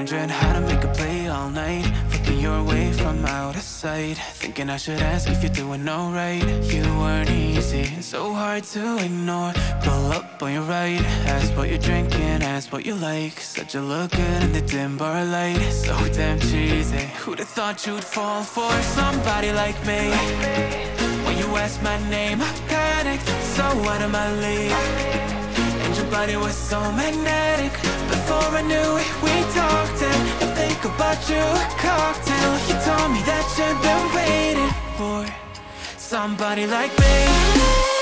wondering how to make a play all night, looking your way from out of sight, thinking I should ask if you're doing alright. You weren't easy, so hard to ignore. Pull up on your right, ask what you're drinking, ask what you like. Said you look good in the dim bar light, so damn cheesy. Who'd have thought you'd fall for somebody like me? When you asked my name, I panicked, so out of my league. And your body was so magnetic. Before I knew it, we talked, and I think about you a cocktail. You told me that you've been waiting for somebody like me.